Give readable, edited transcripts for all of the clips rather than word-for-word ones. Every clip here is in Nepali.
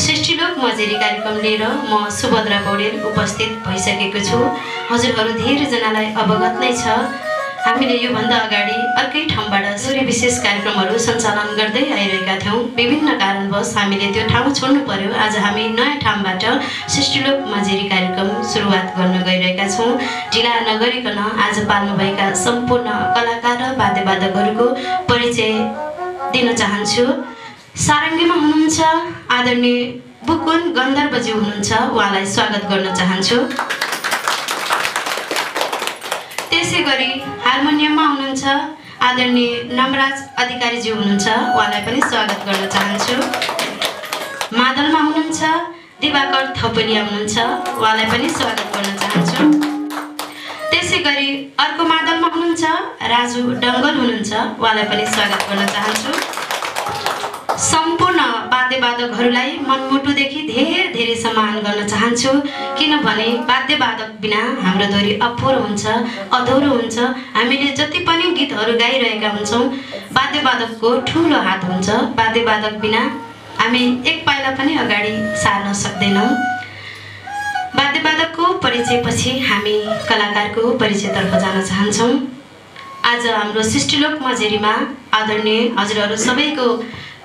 सृष्टिलोक मझेरी कार्यक्रम लिएर म सुभद्रा पौडेल उपस्थित भइसकेको छु। हजुरहरू धेरैजनालाई अवगत नै छ, हामीले योभन्दा अगाडि अर्कै ठाउँबाट सूर्य विशेष कार्यक्रमहरू सञ्चालन गर्दै आइरहेका थियौँ। विभिन्न कारणवश हामीले त्यो ठाउँ छोड्नु पर्यो। आज हामी नयाँ ठाउँबाट सृष्टिलोक मझेरी कार्यक्रम सुरुवात गर्न गइरहेका छौँ। ढिला नगरिकन आज पाल्नुभएका सम्पूर्ण कलाकार र वाद्यवादकहरूको परिचय दिन चाहन्छु। सारङ्गीमा हुनुहुन्छ आदरणीय बुकुन गन्धर्वजी हुनुहुन्छ, उहाँलाई स्वागत गर्न चाहन्छु। त्यसै गरी हार्मोनियममा हुनुहुन्छ आदरणीय नमराज अधिकारीजी हुनुहुन्छ, उहाँलाई पनि स्वागत गर्न चाहन्छु। मादलमा हुनुहुन्छ दिवाकर थपलिया हुनुहुन्छ, उहाँलाई पनि स्वागत गर्न चाहन्छु। त्यसै गरी अर्को मादलमा हुनुहुन्छ राजु डङ्गल हुनुहुन्छ, उहाँलाई पनि स्वागत गर्न चाहन्छु। सम्पूर्ण वाद्यवादकहरूलाई मनमुटुदेखि धेरै धेरै सम्मान गर्न चाहन्छु, किनभने वाद्यवादक बिना हाम्रो दोहोरी अपुरो हुन्छ, अधौरो हुन्छ। हामीले जति पनि गीतहरू गाइरहेका हुन्छौँ, वाद्यवादकको ठुलो हात हुन्छ। वाद्यवादक बिना हामी एक पाइला पनि अगाडि सार्न सक्दैनौँ। वाद्यवादकको परिचयपछि हामी कलाकारको परिचयतर्फ जान चाहन्छौँ। आज हाम्रो सृष्टिलोक मझेरीमा आदरणीय हजुरहरू सबैको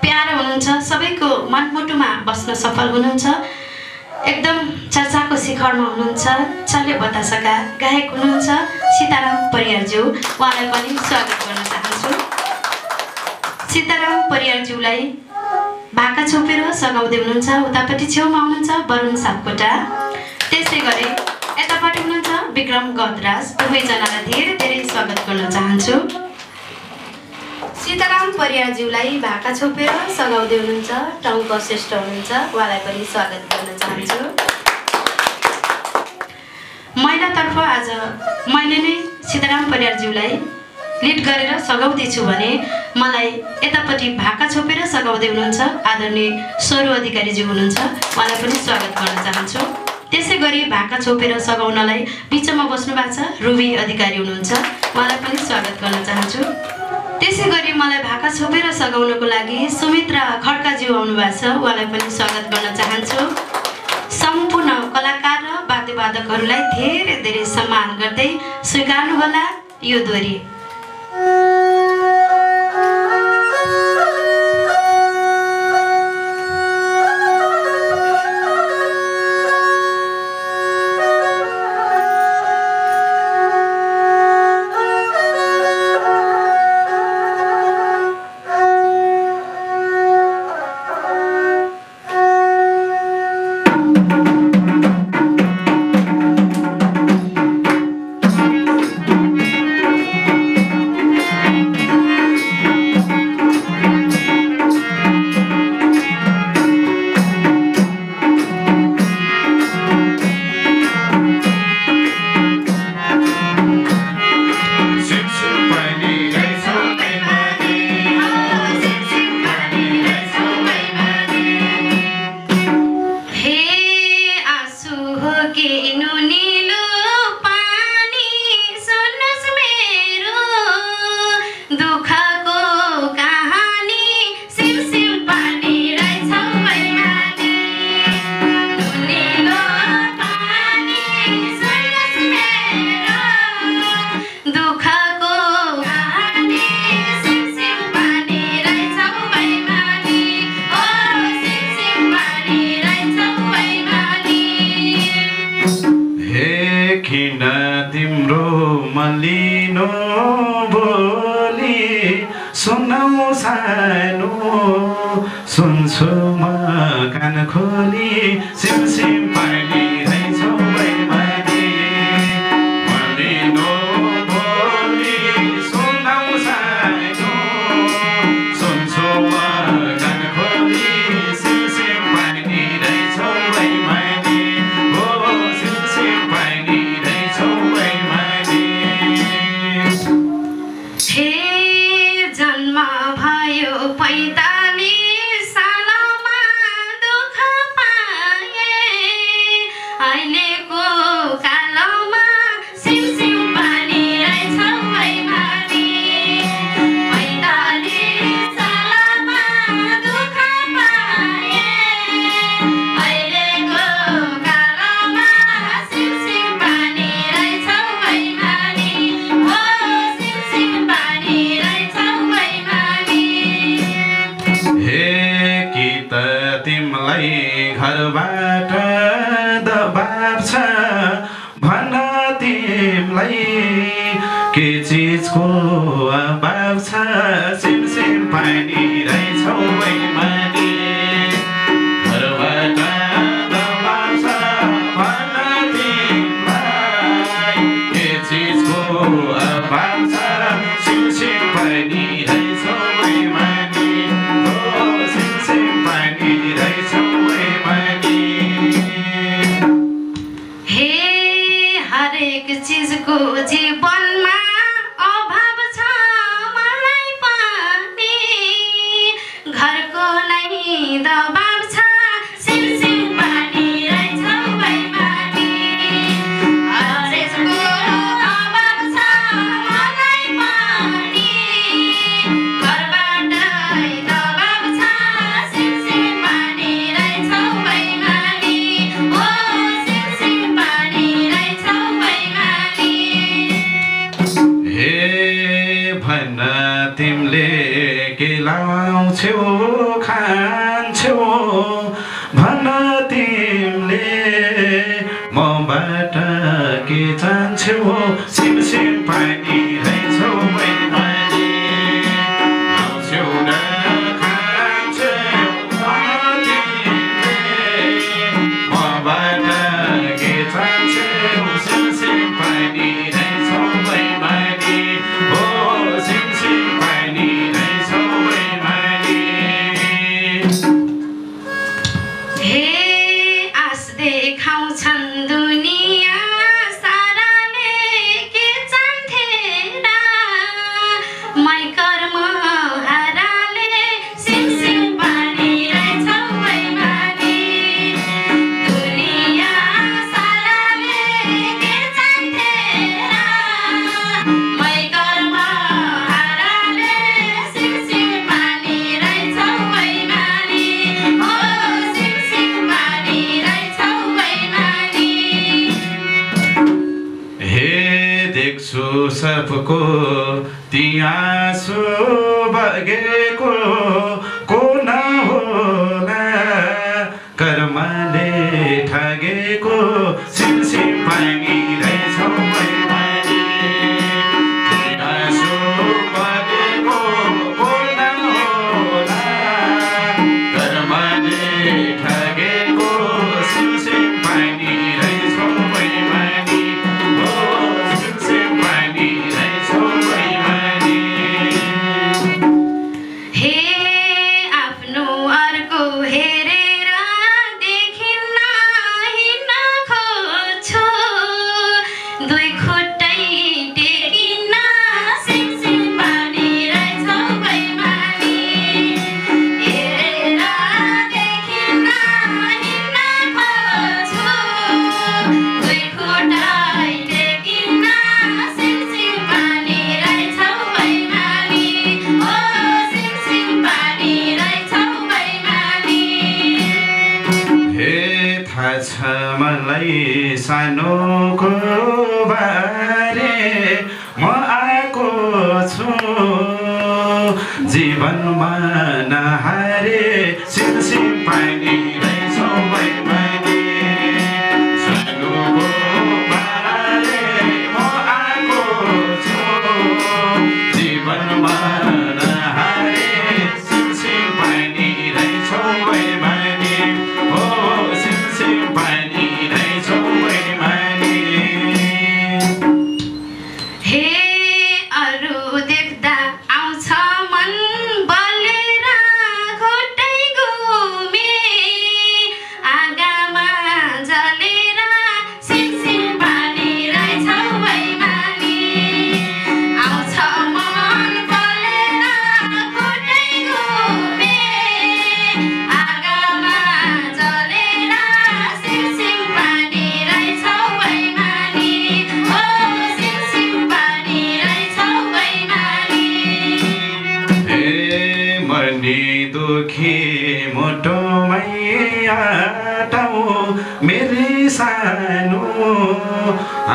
प्यारो हुनुहुन्छ, सबैको मनमुटुमा बस्न सफल हुनुहुन्छ, एकदम चर्चाको शिखरमा हुनुहुन्छ, चले बतासाका गायक हुनुहुन्छ सीताराम परियारज्यू, उहाँलाई पनि स्वागत गर्न चाहन्छु। सीताराम परियारज्यूलाई भाका छोपेर सघाउँदै हुनुहुन्छ, उतापट्टि छेउमा हुनुहुन्छ वरुण सापकोटा, त्यसै गरी यतापट्टि हुनुहुन्छ विक्रम गद्राज, दुवैजनालाई धेरै धेरै स्वागत गर्न चाहन्छु। सीताराम परियारज्यूलाई भाका छोपेर सघाउँदै हुनुहुन्छ टङ्क श्रेष्ठ हुनुहुन्छ, उहाँलाई पनि स्वागत गर्न चाहन्छु। महिलातर्फ आज मैले नै सीताराम परियारज्यूलाई लिड गरेर सघाउँदैछु भने मलाई यतापट्टि भाका छोपेर सघाउँदै हुनुहुन्छ आदरणीय स्वरू अधिकारीज्यू हुनुहुन्छ, उहाँलाई पनि स्वागत गर्न चाहन्छु। त्यसैगरी भाका छोपेर सघाउनलाई बीचमा बस्नु भएको छ रुबी अधिकारी हुनुहुन्छ, उहाँलाई पनि स्वागत गर्न चाहन्छु। त्यसैगरी मलाई भाका छोपेर सघाउनको लागि सुमित्रा खड्काज्यू आउनु भएको छ, उहाँलाई पनि स्वागत गर्न चाहन्छु। सम्पूर्ण कलाकार र वाद्यवादकहरूलाई धेरै धेरै सम्मान गर्दै स्वीकार्नुहोला यो दोरी। दुनिया सारा ने के सो सबको दिया सो बगे को ना होला कर्मले ठगे को सिंसी पानी सानोको बारे म आएको छु जीवनमा नहारे सिमसिम पानी रहेछौ मैले सानोको बारे म आएको छु जीवनमा नहारे सिमसिम पानी रहेछौ मैले हो सिमसिम पानी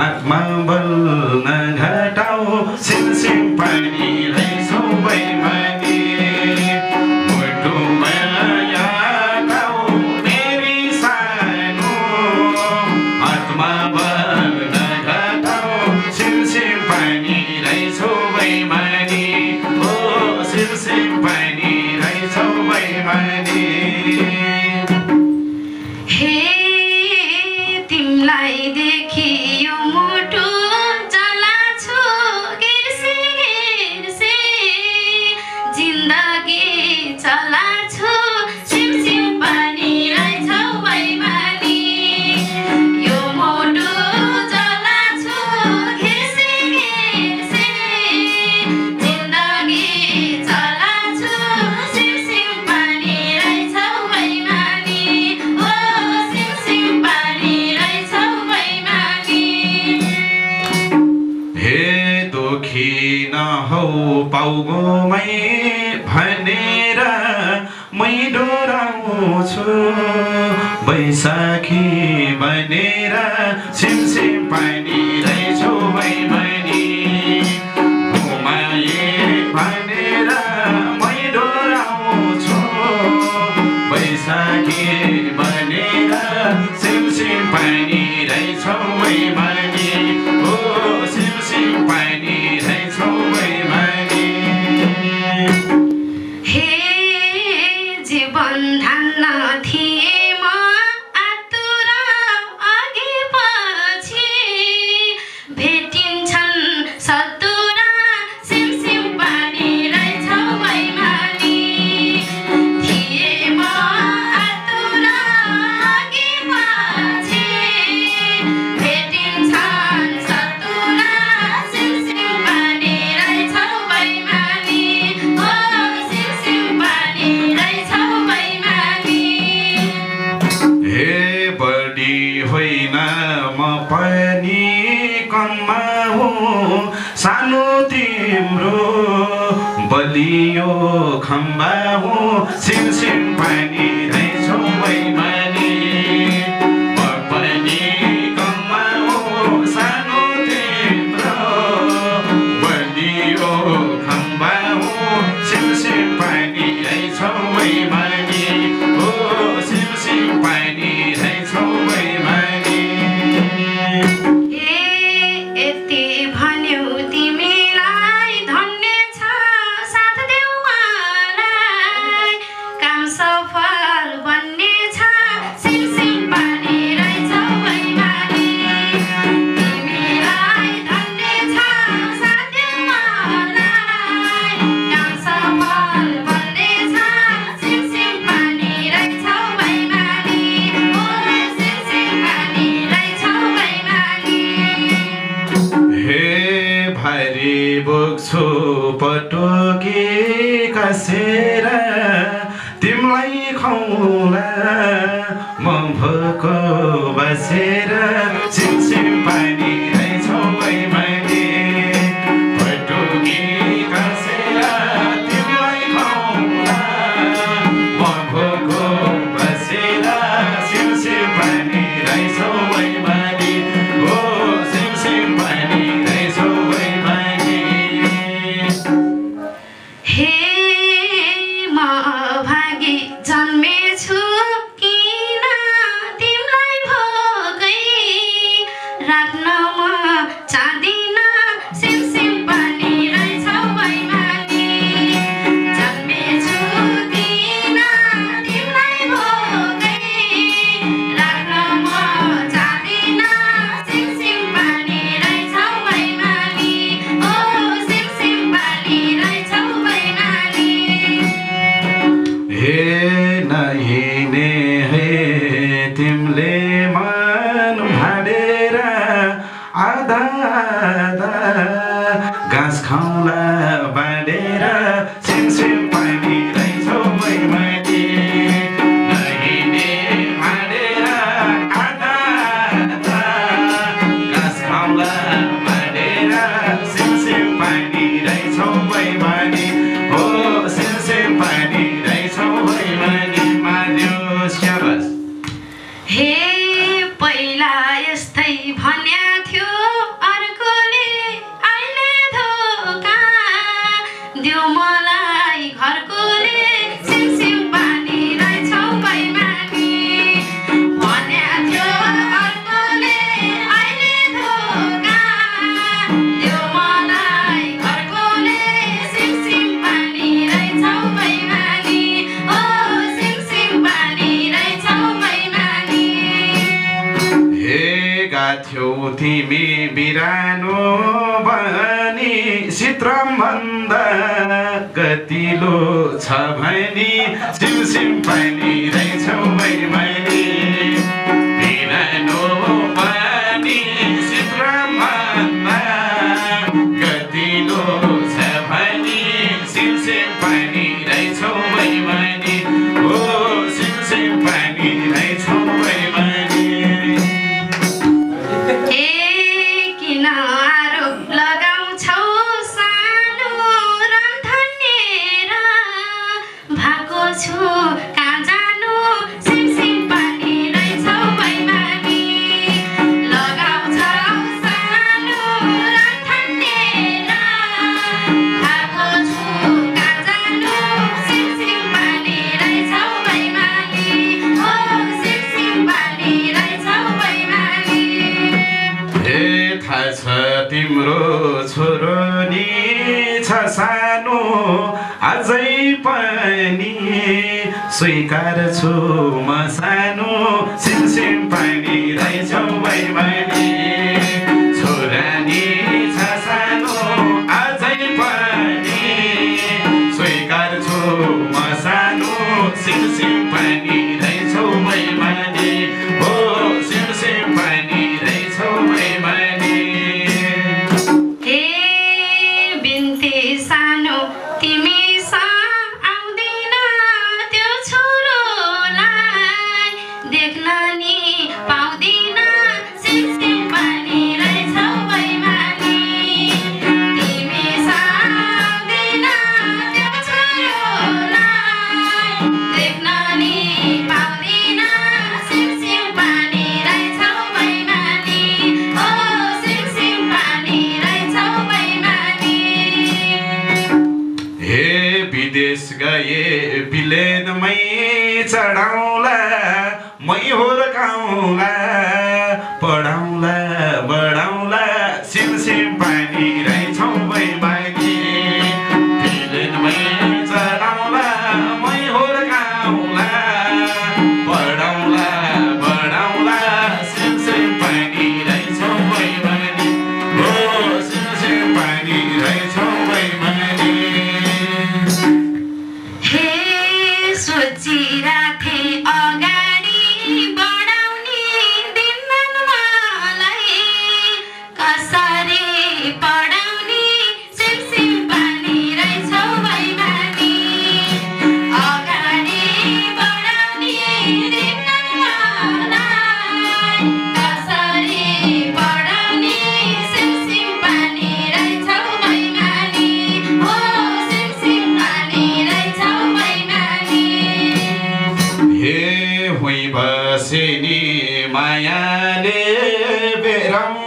आत्मा बल न घटाओ सिमसिम पानी रहेछौ मैले मुटुमा याटाओ मेरी सानो आत्मा बल न घटाओ सिमसिम पानी रहेछौ मैले हो सिमसिम पानी रहेछौ मैले बैसाखी बनेर सिमसिम पानी रहेछौ मैले घुमाए भनेर मै डोराउँछु बैसाखी बनेर सिमसिम पानी रहेछौ मैले हो सिमसिम पानी रहेछौ मैले हे जीवन धान्न थिए बलियो खम्बा हो सिमसिम पानी रहेछौ मैले पपनी कम्मा हो सानो तिम्रो तरी बोक्सु पटुकी कसेर तिमलाई खुला मभको बसेर छिमछिम पानी स्वीकार छु म सानो सिमसिम पानी रहेछौ बैमानी छोरानी छ सानो अझै पनि स्वीकार छु म सानो सिमसिम पानी रहेछौ बैमानी हो सिमसिम पानी रहेछौ बैमानी ए बिन्ती सानो तिमी जी राखे अगाड़ी।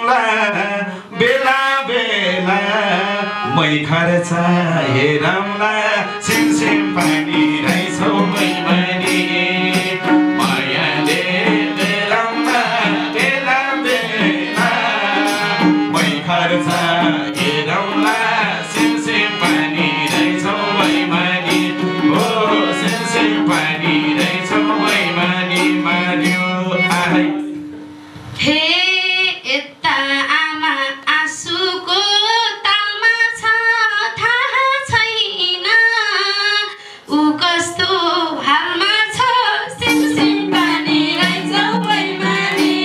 तुला बेला बेला मै खर्चा हे रामला सिमसिम पानी रहिसौ मै बनी मायाले रामला बेला बेला मै खर्चा हे रामला सिमसिम पानी रहिसौ मै बनी ओ सिमसिम पानी रहिसौ मै बनी मारियो आइ हे एता आमा आसुको तालमा छ थाहा छैन उ कस्तो हालमा छ सिमसिम पानी रहिसौ मै बनी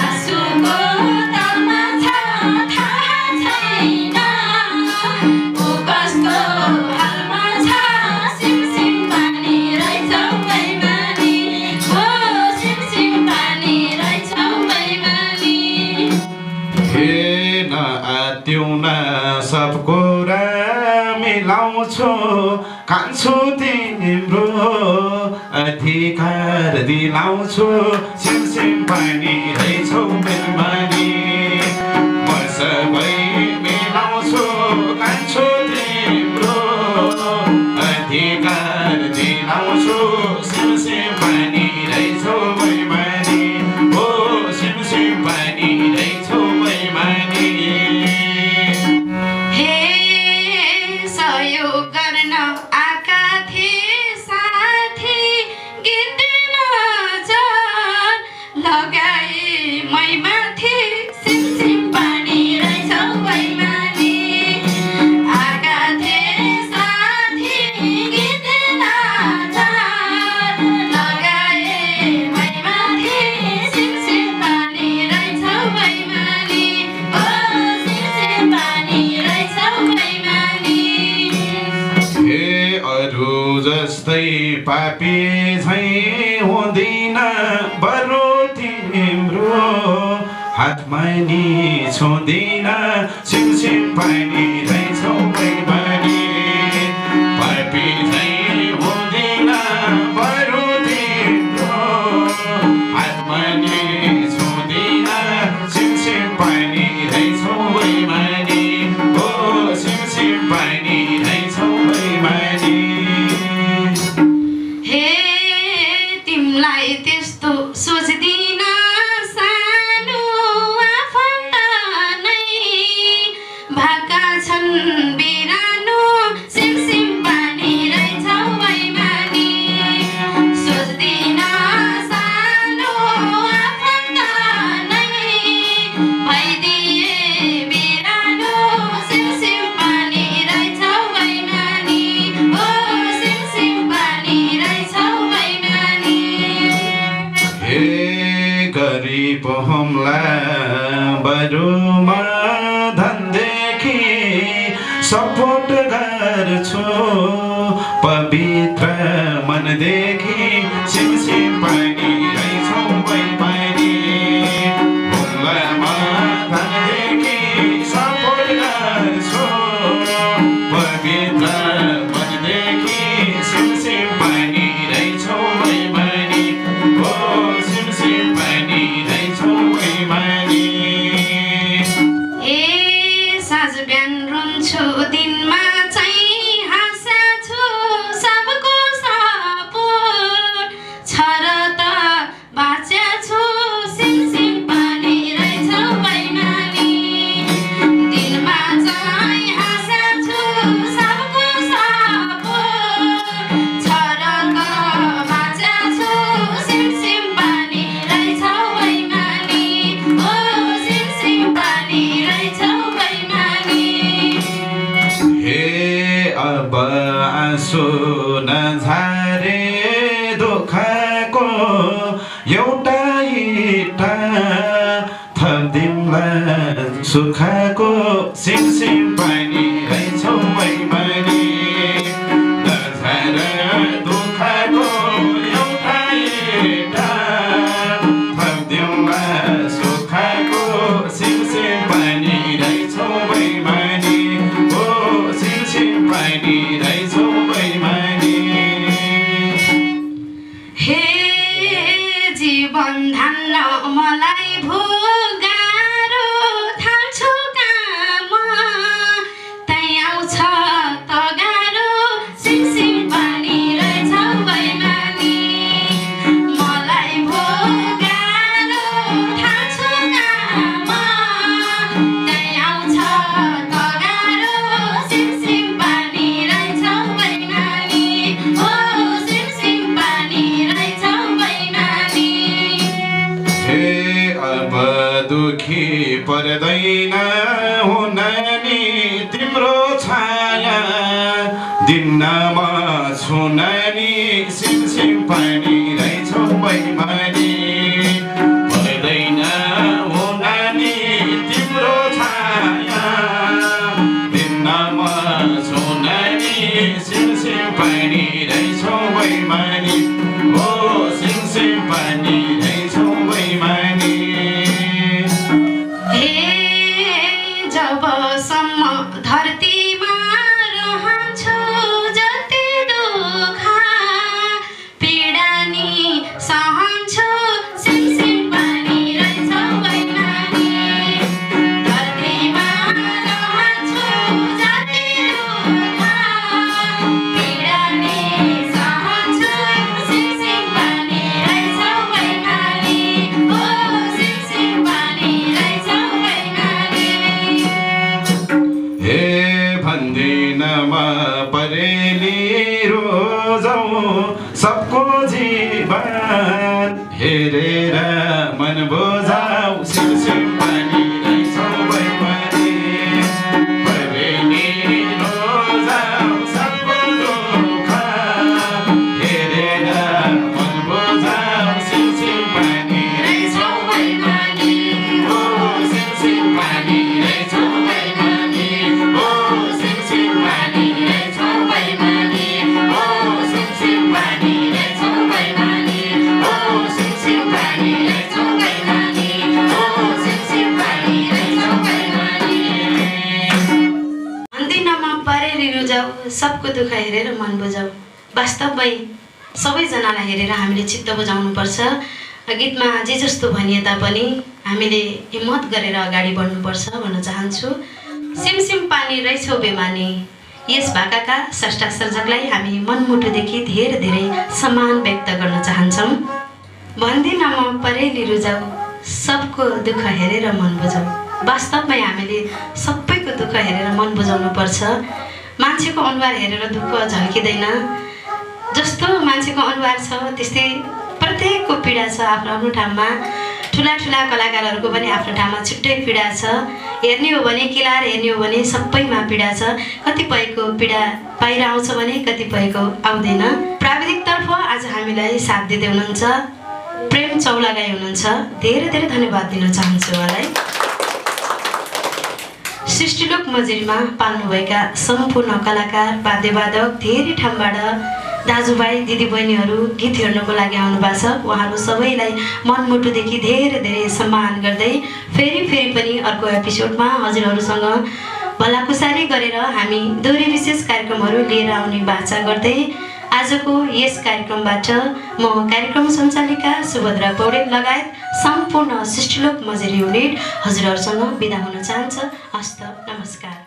आसुको तालमा छ थाहा छैन उ कस्तो हालमा छ सिमसिम पानी रहिसौ मै बनी हो सिमसिम पानी रहिसौ मै बनी हे न आत्यौ न सबको मिलाउँछु कान्छु तिम्रो अधिकार दिलाउँछु सिमसिम पानी रहिसौ मै बनी म सबै मिलाउँछु कान्छु तिम्रो अधिकार दिलाउँछु सिमसिम पानी रहिसौ मै बनी हो सिमसिम पानी रहिसौ मै बनी हे सहयोग गर्न आका थिए साथी गिर्दैन जान लगाए मै माथि सिमसिम पानी रहिसौ मै बनी आका थिए साथी गिर्दैन जान लगाए मै माथि सिमसिम पानी रहिसौ मै बनी ओ सिमसिम पानी रहिसौ मै बनी हे अरू जस्तै पापी झै हुँदैन बरु तिम्रो हातमा नि छुँदैन सिमसिम पानी रहिसौ मै बनी पापी झै हुँदैन बरु तिम्रो हातमा नि छुँदैन सिमसिम पानी रहिसौ मै बनी हो सिमसिम पानी रहिसौ मै बनी हे तिमलाई त्यस्तो सोच्दिन सानो आफन्त नै भाका छन् बिरानो सिमसिम पानी रहिसौ मै बनी सोच्दिन सानो आफन्त नै भइदिए बिरानो सिमसिम पानी रहिसौ मै बनी हो सिमसिम पानी रहिसौ मै बनी हे गरिब हमला बरुमा धनदेखि सपोर्ट गर्छु पवित्र मनदेखि सिमसिम पानी रहिसौ मै बनी बरुमा धनदेखि सपोर्ट गर्छु पवित्र मनदेखि सिमसिम पानी रहिसौ मै बनी हो सिमसिम पानी रहिसौ मै बनी ए साँझ बिहान रुन्छु दिनमा चाहिँ हाँस्छु सबको सपोर्ट छ र त बाँच्या छु सिमसिम पानी रहेछौ मै बनी दिनमा चाहिँ हाँस्छु सबको सपोर्ट छ र त बाँच्या छु सिमसिम पानी रहेछौ मै बनी हो सिमसिम पानी रहेछौ मै बनी हे अब आँसु नझारे दुःखको एउटा इँटा थपिदिउँला सुखको सिमसिम पानी रहिसौ मै बनी नझार दुःखको एउटा इँटा थपिदिउँला सुखको सिमसिम पानी रहिसौ मै बनी हो सिमसिम पानी रहिसौ मै बनी हे जीवन धान्न मलाई भोगान हेर्दैन हुन नि तिम्रो छाया दिनमा छुन नि सिमसिम पानी रहेछौ बैमानी हेर्दैन हुन नि तिम्रो छाया दिनमा छुन नि सिमसिम पानी रहेछौ बैमानी ओ सिमसिम पानी रहेछौ बैमानी सबको दुःख हेरेर मन बुझाऊ वास्तवमै सबैजनालाई हेरेर हामीले चित्त बुझाउनु पर्छ। गीतमा जे जस्तो भनिए तापनि हामीले हिम्मत गरेर अगाडि बढ्नुपर्छ भन्न चाहन्छु। सिमसिम पानी रहेछौ बेमानी यस भाकाका स्रष्टा सर्जकलाई हामी मनमुटुदेखि धेरै धेरै सम्मान व्यक्त गर्न चाहन्छौँ। भन्दिन म परेली रुजाऊ सबको दुःख हेरेर मन बुझाऊ वास्तवमै हामीले सबैको दुःख हेरेर मन बुझाउनु पर्छ। मान्छेको अनुहार हेरेर दुःख झल्किँदैन, जस्तो मान्छेको अनुहार छ त्यस्तै प्रत्येकको पीडा छ आफ्नो आफ्नो ठाउँमा। ठुला ठुला कलाकारहरूको पनि आफ्नो ठाउँमा छुट्टै पीडा छ। हेर्ने हो भने किलार हेर्ने हो भने सबैमा पीडा छ। कतिपयको पीडा बाहिर आउँछ भने कतिपयको आउँदैन। प्राविधिकतर्फ आज हामीलाई साथ दिँदै हुनुहुन्छ प्रेम चौलागाई हुनुहुन्छ, धेरै धेरै धन्यवाद दिन चाहन्छु उहाँलाई। सृष्टिलोक मझेरीमा पाल्नुभएका सम्पूर्ण कलाकार वाद्यवादक धेरै ठाउँबाट दाजुभाइ दिदीबहिनीहरू गीत हेर्नको लागि आउनु भएको छ। उहाँहरू सबैलाई मनमुटुदेखि धेरै धेरै सम्मान गर्दै फेरि पनि अर्को एपिसोडमा हजुरहरूसँग भलाकुसारी गरेर हामी दोहोरी विशेष कार्यक्रमहरू लिएर आउने बाचा गर्दै आजको यस कार्यक्रमबाट म कार्यक्रम सञ्चालिका सुभद्रा पौडेल लगायत सम्पूर्ण सृष्टिलोक मझेरी युनिट हजुरहरूसँग बिदा हुन चाहन्छ। हस्त नमस्कार।